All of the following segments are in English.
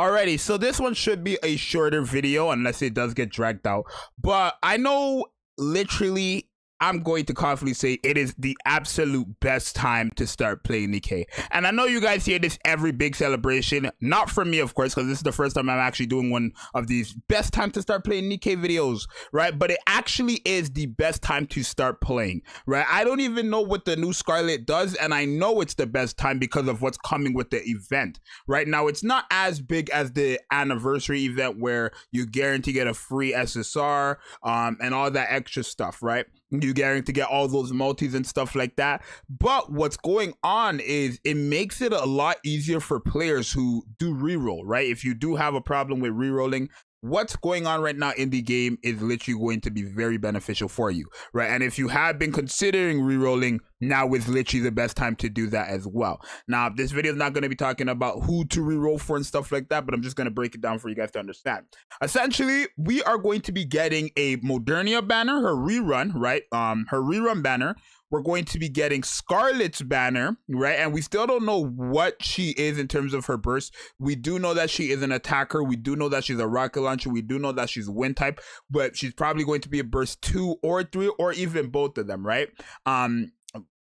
Alrighty, so this one should be a shorter video unless it does get dragged out. But I know literally I'm going to confidently say it is the absolute best time to start playing Nikke. And I know you guys hear this every big celebration. Not from me, of course, because this is the first time I'm actually doing one of these best time to start playing Nikke videos, right? But it actually is the best time to start playing, right? I don't even know what the new Scarlet does, and I know it's the best time because of what's coming with the event. Right now, it's not as big as the anniversary event where you guarantee get a free SSR and all that extra stuff, right? You guarantee to get all those multis and stuff like that. But what's going on is it makes it a lot easier for players who do reroll, right? If you do have a problem with rerolling, what's going on right now in the game is literally going to be very beneficial for you, right? And if you have been considering rerolling, now is literally the best time to do that as well. Now, this video is not going to be talking about who to reroll for and stuff like that, but I'm just going to break it down for you guys to understand. Essentially, we are going to be getting a Modernia banner, her rerun, right? Her rerun banner. We're going to be getting Scarlet's banner, right? And we still don't know what she is in terms of her burst. We do know that she is an attacker. We do know that she's a rocket launcher. We do know that she's wind type, but she's probably going to be a burst 2 or 3 or even both of them, right?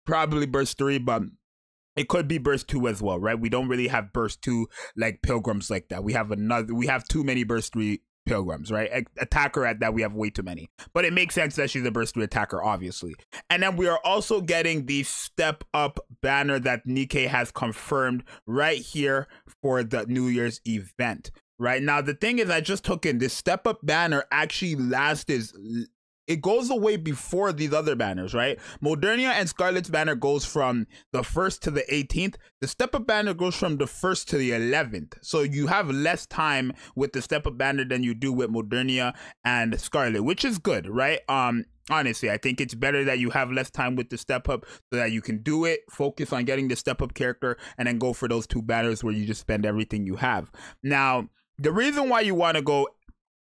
Probably burst 3, but it could be burst 2 as well, right? We don't really have burst 2 like pilgrims like that. We have too many burst 3 pilgrims, right? Attacker at that, we have way too many, but it makes sense that she's a burst 3 attacker, obviously. And then we are also getting the step up banner that Nikke has confirmed right here for the New Year's event. Right now, the thing is, I just took in this step up banner actually it goes away before these other banners, right? Modernia and Scarlet's banner goes from the 1st to the 18th. The step-up banner goes from the 1st to the 11th. So you have less time with the step-up banner than you do with Modernia and Scarlet, which is good, right? Honestly, I think it's better that you have less time with the step-up so that you can do it, focus on getting the step-up character, and then go for those two banners where you just spend everything you have. Now, the reason why you want to go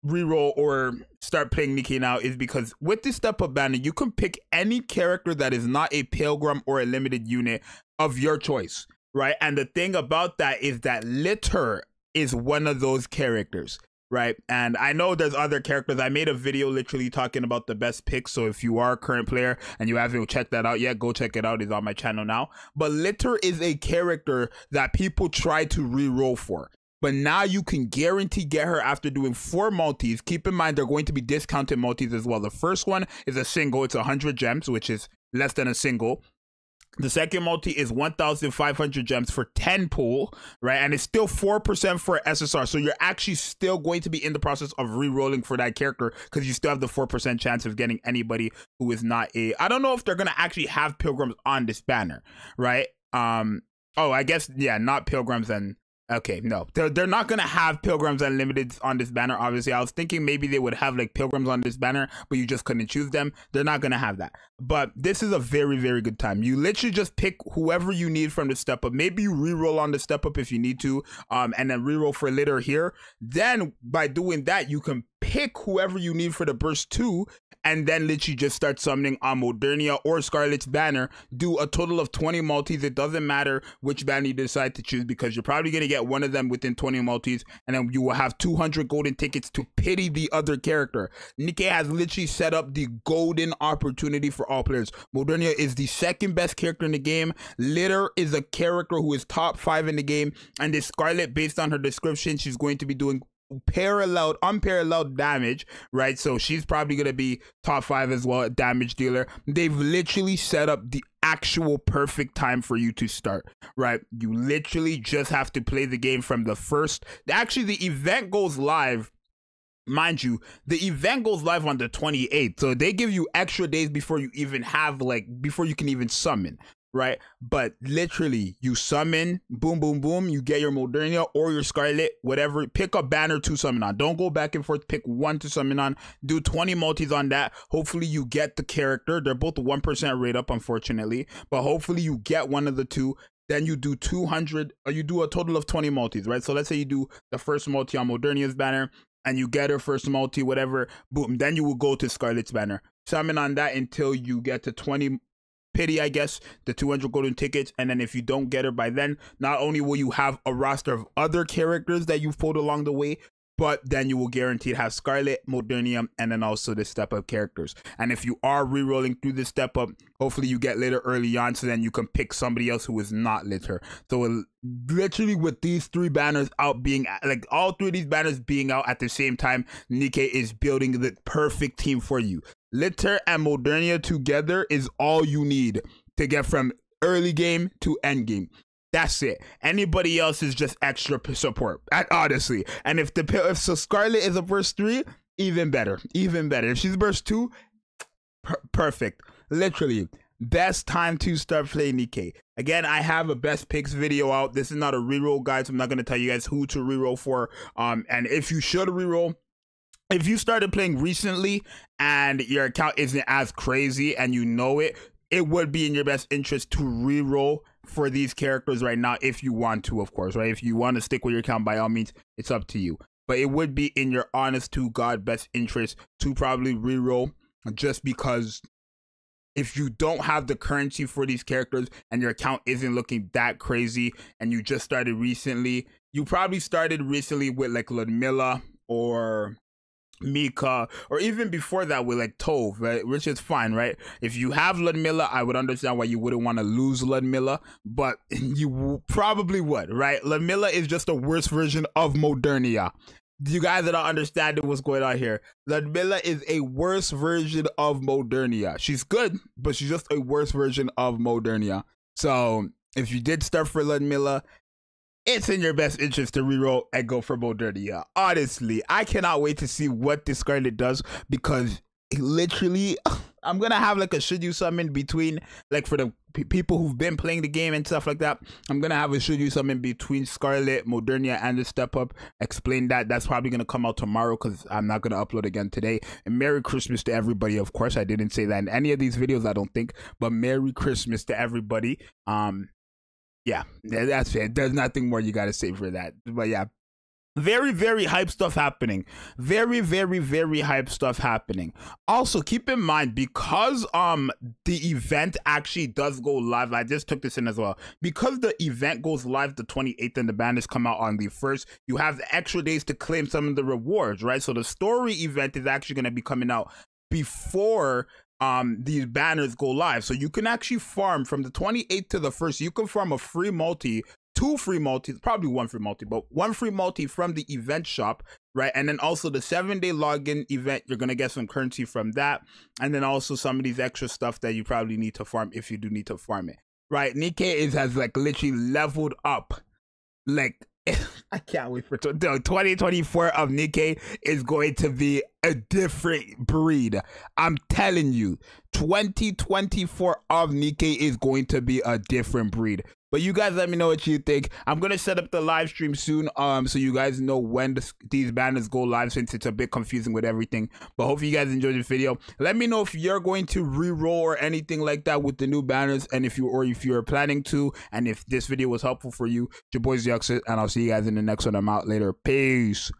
reroll or start playing Nikke now is because with the step up banner, you can pick any character that is not a pilgrim or a limited unit of your choice, right? And the thing about that is that Litter is one of those characters, right? And I know there's other characters. I made a video literally talking about the best picks, so if you are a current player and you haven't checked that out yet, go check it out. It's on my channel now. But Litter is a character that people try to reroll for. But now you can guarantee get her after doing 4 multis. Keep in mind, they're going to be discounted multis as well. The first one is a single. It's 100 gems, which is less than a single. The second multi is 1,500 gems for 10 pool, right? And it's still 4% for SSR. So you're actually still going to be in the process of re-rolling for that character because you still have the 4% chance of getting anybody who is not a... I don't know if they're going to actually have pilgrims on this banner, right? Oh, I guess, yeah, not pilgrims and... Okay, no, they're not going to have pilgrims and limiteds on this banner, obviously. I was thinking maybe they would have like pilgrims on this banner, but you just couldn't choose them. They're not going to have that. But this is a very, very good time. You literally just pick whoever you need from the step up. Maybe you reroll on the step up if you need to, and then reroll for Litter here. Then by doing that, you can pick whoever you need for the burst 2 and then literally just start summoning on Modernia or Scarlet's banner. Do a total of 20 multis. It doesn't matter which banner you decide to choose because you're probably going to get one of them within 20 multis, and then you will have 200 golden tickets to pity the other character. Nikke has literally set up the golden opportunity for all players. Modernia is the second best character in the game. Litter is a character who is top 5 in the game, and this Scarlet, based on her description, she's going to be doing unparalleled damage, right? So she's probably gonna be top 5 as well, a damage dealer. They've literally set up the actual perfect time for you to start, right? You literally just have to play the game from the first. Actually, the event goes live, mind you, the event goes live on the 28th, so they give you extra days before you even have before you can even summon, right? But literally, you summon, boom, boom, boom, you get your Modernia or your Scarlet, whatever. Pick a banner to summon on. Don't go back and forth. Pick one to summon on. Do 20 multis on that. Hopefully, you get the character. They're both 1% rate up, unfortunately. But hopefully, you get one of the two. Then you do 200, or you do a total of 20 multis, right? So let's say you do the first multi on Modernia's banner, and you get her first multi, whatever. Boom. Then you will go to Scarlet's banner. Summon on that until you get to 20 pity, I guess, the 200 golden tickets. And then if you don't get her by then, not only will you have a roster of other characters that you've pulled along the way, but then you will guaranteed have Scarlet, Modernia, and then also the step-up characters. And if you are re-rolling through the step-up, hopefully you get Litter early on, so then you can pick somebody else who is not Litter. So literally with these three banners out being, like all three of these banners being out at the same time, Nikke is building the perfect team for you. Litter and Modernia together is all you need to get from early game to end game. That's it. Anybody else is just extra support, honestly. And if Scarlet is a verse 3, even better, even better. If she's verse 2, perfect. Literally, best time to start playing Nikke. Again, I have a best picks video out. This is not a reroll, guys. So I'm not gonna tell you guys who to reroll for. And if you should reroll, if you started playing recently and your account isn't as crazy and you know it, it would be in your best interest to reroll for these characters right now, if you want to, of course, right? If you want to stick with your account, by all means, it's up to you. But it would be in your honest to God best interest to probably reroll, just because if you don't have the currency for these characters and your account isn't looking that crazy and you just started recently, you probably started recently with like Ludmilla or Mika, or even before that with like Tove, right? Which is fine, right? If you have Ludmilla, I would understand why you wouldn't want to lose Ludmilla, but you probably would, right? Ludmilla is just a worse version of Modernia. You guys that are understanding what's going on here, Ludmilla is a worse version of Modernia. She's good, but she's just a worse version of Modernia. So if you did start for Ludmilla, it's in your best interest to reroll and go for Modernia. Honestly, I cannot wait to see what this Scarlet does, because literally, I'm gonna have like a should you summon between, like for the people who've been playing the game and stuff like that, I'm gonna have a should you summon between Scarlet, Modernia, and the step up. Explain that. That's probably gonna come out tomorrow because I'm not gonna upload again today. And Merry Christmas to everybody. Of course, I didn't say that in any of these videos, I don't think, but Merry Christmas to everybody. Yeah, that's it. There's nothing more you got to say for that. But yeah, very, very hype stuff happening. Very, very, very hype stuff happening. Also, keep in mind, because the event actually does go live, I just took this in as well. Because the event goes live the 28th and the banners come out on the 1st, you have the extra days to claim some of the rewards, right? So the story event is actually going to be coming out before these banners go live, so you can actually farm from the 28th to the 1st. You can farm a free multi, 2 free multis, probably 1 free multi, but 1 free multi from the event shop, right? And then also the 7-day login event, you're gonna get some currency from that, and then also some of these extra stuff that you probably need to farm if you do need to farm it, right? Nikke has like literally leveled up, like I can't wait for 2024 of Nikke is going to be a different breed. I'm telling you, 2024 of Nikke is going to be a different breed. But you guys let me know what you think. I'm going to set up the live stream soon, so you guys know when these banners go live, since it's a bit confusing with everything. But hopefully you guys enjoyed this video. Let me know if you're going to re-roll or anything like that with the new banners, and if you're planning to, and if this video was helpful for you. It's your boy ZXS, and I'll see you guys in the next one. I'm out later. Peace.